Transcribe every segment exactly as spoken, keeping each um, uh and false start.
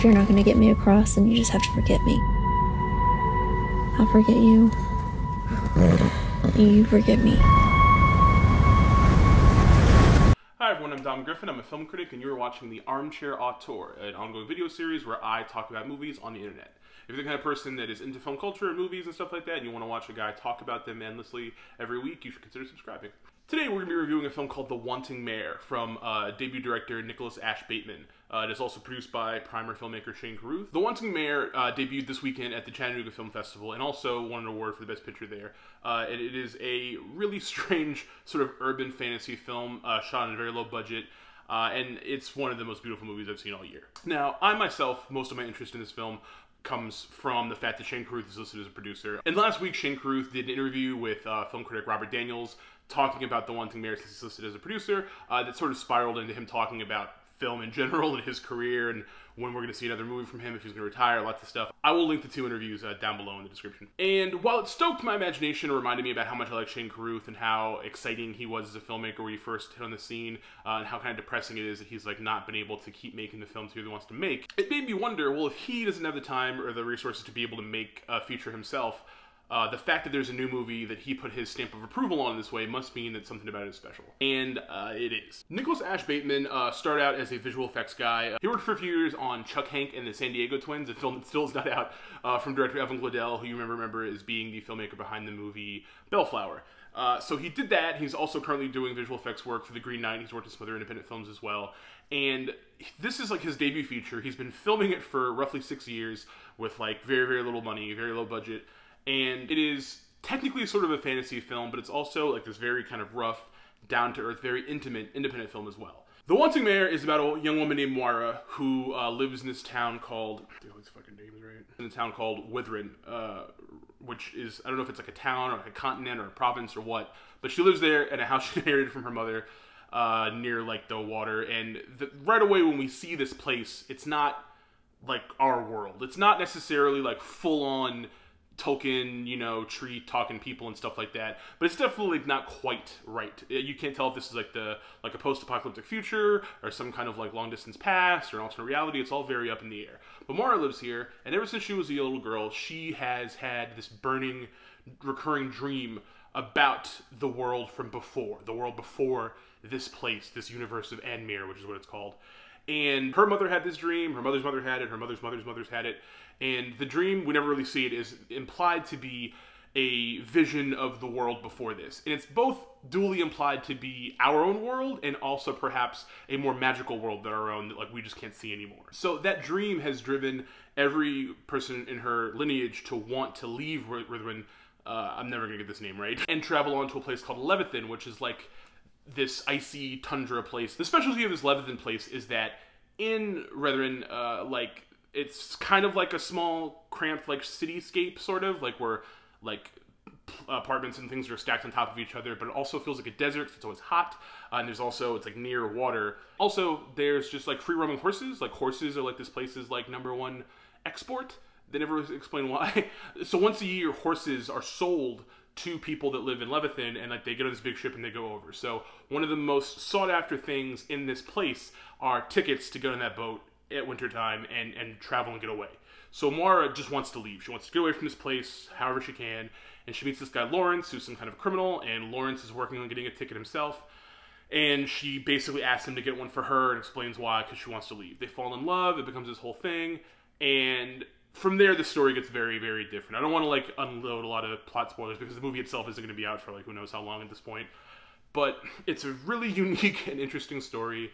if you're not going to get me across, then you just have to forget me. I'll forget you. You forget me. Hi everyone, I'm Dom Griffin, I'm a film critic, and you're watching The Armchair Auteur, an ongoing video series where I talk about movies on the internet. If you're the kind of person that is into film culture and movies and stuff like that, and you want to watch a guy talk about them endlessly every week, you should consider subscribing. Today we're going to be reviewing a film called The Wanting Mare from uh, debut director Nicholas Ashe Bateman. Uh, it is also produced by Primer filmmaker Shane Carruth. The Wanting Mare uh, debuted this weekend at the Chattanooga Film Festival and also won an award for the best picture there. Uh, and it is a really strange sort of urban fantasy film uh, shot on a very low budget. Uh, and it's one of the most beautiful movies I've seen all year. Now, I myself, most of my interest in this film comes from the fact that Shane Carruth is listed as a producer. And last week, Shane Carruth did an interview with uh, film critic Robert Daniels talking about The Wanting Mare since he's listed as a producer. Uh, that sort of spiraled into him talking about film in general and his career and when we're going to see another movie from him, if he's going to retire, lots of stuff. I will link the two interviews uh, down below in the description. And while it stoked my imagination, it reminded me about how much I like Shane Carruth and how exciting he was as a filmmaker when he first hit on the scene, uh, and how kind of depressing it is that he's like not been able to keep making the films he really wants to make. It made me wonder, well, if he doesn't have the time or the resources to be able to make a feature himself, Uh, the fact that there's a new movie that he put his stamp of approval on this way must mean that something about it is special. And uh, it is. Nicholas Ashe Bateman uh, started out as a visual effects guy. Uh, he worked for a few years on Chuck Hank and the San Diego Twins, a film that still is not out, uh, from director Evan Glodell, who you remember, remember as being the filmmaker behind the movie Bellflower. Uh, so he did that. He's also currently doing visual effects work for The Green Knight. He's worked on some other independent films as well. And this is like his debut feature. He's been filming it for roughly six years with like very, very little money, very low budget. And it is technically sort of a fantasy film, but it's also like this very kind of rough, down-to-earth, very intimate, independent film as well. The Wanting Mare is about a young woman named Moira who uh, lives in this town called... I think all these fucking names right. In a town called Withrin, uh, which is... I don't know if it's like a town or like a continent or a province or what, but she lives there in a house she inherited from her mother uh, near like the water. And the, right away when we see this place, it's not like our world. It's not necessarily like full-on Tolkien, you know, tree talking people and stuff like that, but it's definitely not quite right. You can't tell if this is like the like a post-apocalyptic future or some kind of like long distance past or an alternate reality. It's all very up in the air. But Mara lives here, and ever since she was a little girl, she has had this burning, recurring dream about the world from before, the world before this place, this universe of Anmir, which is what it's called. And her mother had this dream, her mother's mother had it, her mother's mother's mother's had it. And the dream, we never really see it, is implied to be a vision of the world before this. And it's both dually implied to be our own world and also perhaps a more magical world than our own that like we just can't see anymore. So that dream has driven every person in her lineage to want to leave Withrin, uh, I'm never gonna get this name right, and travel on to a place called Levithin, which is like this icy tundra place. The specialty of this Levithin place is that in Withrin, uh, like, it's kind of like a small, cramped, like, cityscape, sort of, like, where, like, apartments and things are stacked on top of each other, but it also feels like a desert, so it's always hot, uh, and there's also, it's, like, near water. Also, there's just, like, free-roaming horses. Like, horses are, like, this place's, like, number one export. They never explain why. So once a year, horses are sold to people that live in Levithin, and like they get on this big ship and they go over. So one of the most sought after things in this place are tickets to go on that boat at wintertime and, and travel and get away. So Mara just wants to leave. She wants to get away from this place however she can. And she meets this guy Lawrence, who's some kind of criminal, and Lawrence is working on getting a ticket himself. And she basically asks him to get one for her and explains why, because she wants to leave. They fall in love, it becomes this whole thing, and from there, the story gets very, very different. I don't want to, like, unload a lot of plot spoilers because the movie itself isn't going to be out for, like, who knows how long at this point. But it's a really unique and interesting story,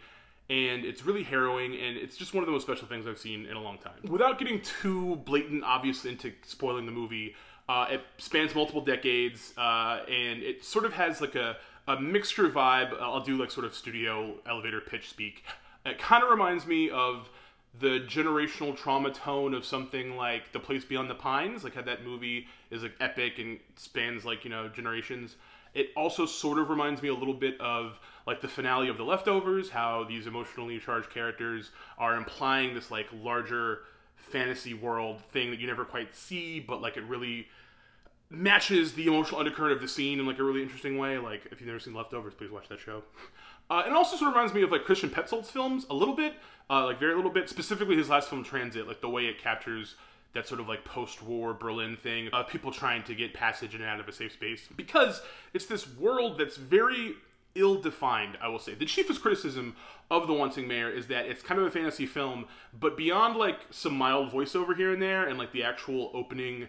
and it's really harrowing, and it's just one of the most special things I've seen in a long time. Without getting too blatant, obvious into spoiling the movie, uh, it spans multiple decades, uh, and it sort of has, like, a, a mixture vibe. I'll do, like, sort of studio elevator pitch speak. It kind of reminds me of the generational trauma tone of something like The Place Beyond the Pines, like how that movie is like epic and spans like, you know, generations. It also sort of reminds me a little bit of like the finale of The Leftovers, how these emotionally charged characters are implying this like larger fantasy world thing that you never quite see, but like it really matches the emotional undercurrent of the scene in like a really interesting way. Like if you've never seen Leftovers, please watch that show. Uh, and it also sort of reminds me of like Christian Petzold's films a little bit, uh, like very little bit, specifically his last film Transit, like the way it captures that sort of like post-war Berlin thing of people trying to get passage in and out of a safe space, because it's this world that's very ill-defined, I will say. The chiefest criticism of The Wanting Mare is that it's kind of a fantasy film, but beyond like some mild voiceover here and there and like the actual opening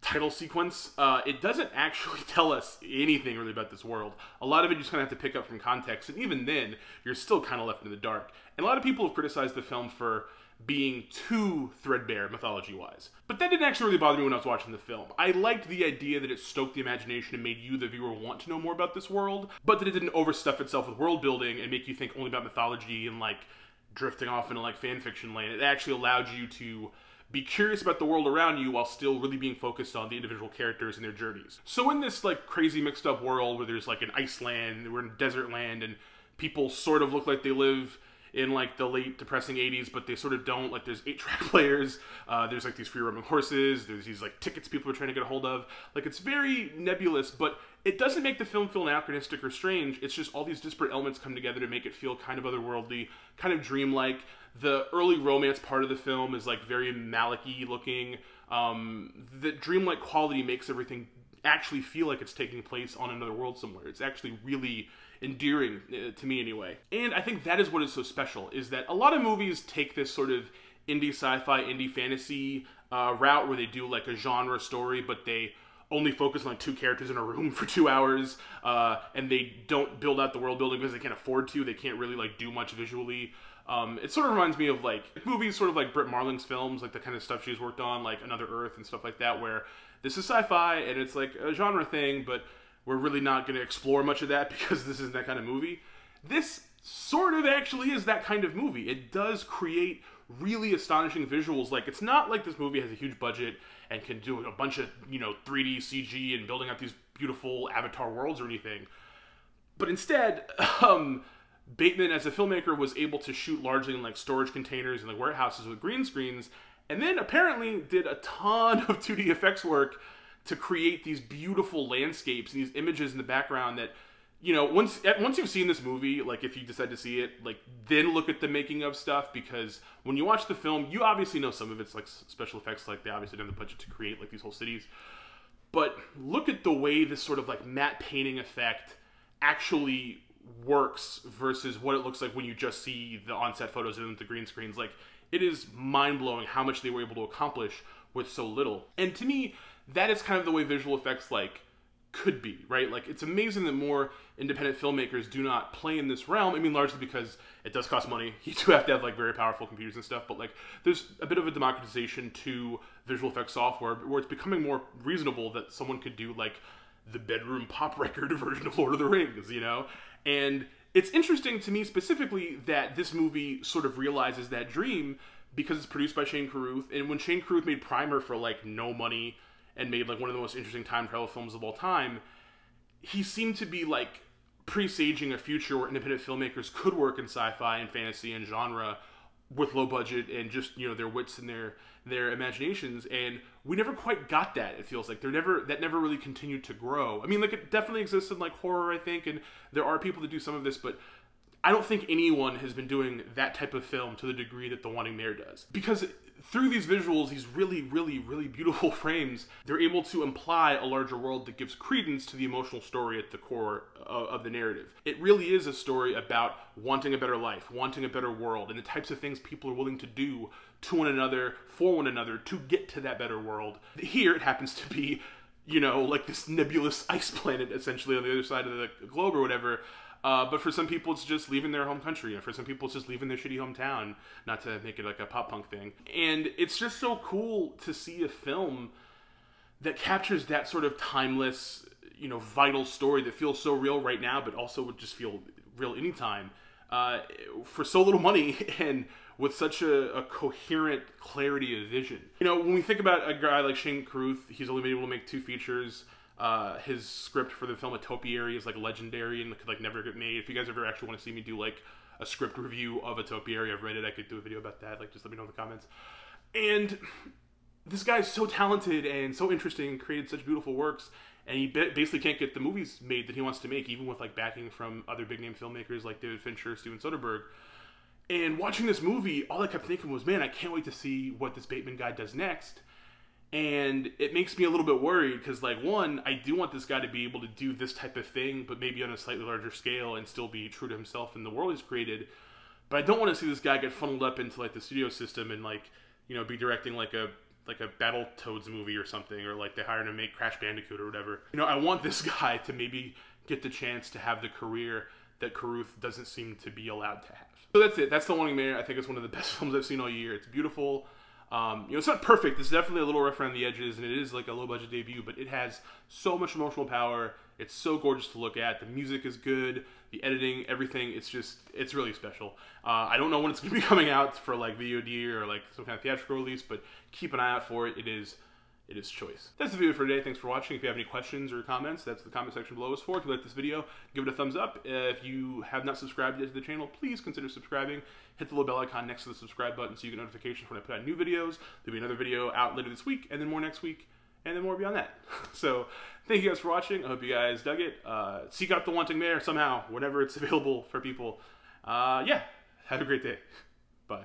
title sequence, uh, it doesn't actually tell us anything really about this world. A lot of it you just kind of have to pick up from context, and even then, you're still kind of left in the dark. And a lot of people have criticized the film for being too threadbare mythology-wise. But that didn't actually really bother me when I was watching the film. I liked the idea that it stoked the imagination and made you, the viewer, want to know more about this world, but that it didn't overstuff itself with world building and make you think only about mythology and like drifting off into like fan fiction land. It actually allowed you to be curious about the world around you while still really being focused on the individual characters and their journeys. So in this like crazy mixed up world where there's like an Iceland, we're in desert land, and people sort of look like they live in like the late depressing eighties, but they sort of don't, like there's eight track players, uh, there's like these free roaming horses, there's these like tickets people are trying to get a hold of. Like it's very nebulous, but it doesn't make the film feel anachronistic or strange. It's just all these disparate elements come together to make it feel kind of otherworldly, kind of dreamlike. The early romance part of the film is like very Malick-y looking. Um, the dreamlike quality makes everything actually feel like it's taking place on another world somewhere. It's actually really endearing, uh, to me anyway. And I think that is what is so special, is that a lot of movies take this sort of indie sci-fi, indie fantasy uh, route where they do like a genre story, but they only focus on like two characters in a room for two hours, uh, and they don't build out the world building because they can't afford to. They can't really like do much visually. Um, it sort of reminds me of like movies sort of like Britt Marling's films, like the kind of stuff she's worked on, like Another Earth and stuff like that, where this is sci-fi and it's like a genre thing, but we're really not going to explore much of that because this isn't that kind of movie. This sort of actually is that kind of movie. It does create really astonishing visuals. Like, it's not like this movie has a huge budget and can do a bunch of, you know, three D C G and building out these beautiful Avatar worlds or anything. But instead, um, Bateman as a filmmaker was able to shoot largely in like storage containers and like warehouses with green screens, and then apparently did a ton of two D effects work to create these beautiful landscapes and these images in the background that, you know, once once you've seen this movie, like if you decide to see it, like then look at the making of stuff, because when you watch the film, you obviously know some of it's like special effects, like they obviously didn't have the budget to create like these whole cities. But look at the way this sort of like matte painting effect actually works versus what it looks like when you just see the on-set photos and the green screens. Like, it is mind-blowing how much they were able to accomplish with so little. And to me, that is kind of the way visual effects like could be, right? Like, it's amazing that more independent filmmakers do not play in this realm. I mean, largely because it does cost money. You do have to have like very powerful computers and stuff, but like there's a bit of a democratization to visual effects software where it's becoming more reasonable that someone could do like the bedroom pop record version of Lord of the Rings, you know? And it's interesting to me specifically that this movie sort of realizes that dream because it's produced by Shane Carruth. And when Shane Carruth made Primer for like no money and made like one of the most interesting time travel films of all time, he seemed to be like presaging a future where independent filmmakers could work in sci-fi and fantasy and genre with low budget and just, you know, their wits and their their imaginations. And we never quite got that. It feels like they're never that never really continued to grow. I mean, like, it definitely exists in like horror, I think, and there are people that do some of this, but I don't think anyone has been doing that type of film to the degree that The Wanting Mare does. Because through these visuals, these really, really, really beautiful frames, they're able to imply a larger world that gives credence to the emotional story at the core of, of the narrative. It really is a story about wanting a better life, wanting a better world, and the types of things people are willing to do to one another, for one another, to get to that better world. Here, it happens to be, you know, like this nebulous ice planet, essentially, on the other side of the globe or whatever. Uh, but for some people, it's just leaving their home country. And for some people, it's just leaving their shitty hometown, not to make it like a pop punk thing. And it's just so cool to see a film that captures that sort of timeless, you know, vital story that feels so real right now, but also would just feel real anytime, uh, for so little money and with such a, a coherent clarity of vision. You know, when we think about a guy like Shane Carruth, he's only been able to make two features. Uh, his script for the film Atopiary is like legendary and could like never get made. If you guys ever actually want to see me do like a script review of Atopiary, I've read it, I could do a video about that. Like, just let me know in the comments. And this guy is so talented and so interesting and created such beautiful works. And he basically can't get the movies made that he wants to make, even with like backing from other big-name filmmakers like David Fincher, Steven Soderbergh. And watching this movie, all I kept thinking was, man, I can't wait to see what this Bateman guy does next. And it makes me a little bit worried because, like, one, I do want this guy to be able to do this type of thing, but maybe on a slightly larger scale and still be true to himself and the world he's created. But I don't want to see this guy get funneled up into, like, the studio system and, like, you know, be directing, like, a like a Battletoads movie or something, or like they hired him to make Crash Bandicoot or whatever. You know, I want this guy to maybe get the chance to have the career that Carruth doesn't seem to be allowed to have. So that's it. That's The Wanting Mare. I think it's one of the best films I've seen all year. It's beautiful. Um, you know, it's not perfect. It's definitely a little rough around the edges, and it is like a low-budget debut, but it has so much emotional power. It's so gorgeous to look at. The music is good. The editing, everything. It's just, it's really special. Uh, I don't know when it's going to be coming out for like V O D or like some kind of theatrical release, but keep an eye out for it. It is, it is choice. That's the video for today. Thanks for watching. If you have any questions or comments, that's the comment section below is for. If you like this video, give it a thumbs up. If you have not subscribed yet to the channel, please consider subscribing. Hit the little bell icon next to the subscribe button so you get notifications when I put out new videos. There'll be another video out later this week, and then more next week, and then more beyond that. So thank you guys for watching. I hope you guys dug it. Uh, seek out The Wanting Mare somehow, whenever it's available for people. Uh, yeah, have a great day. Bye.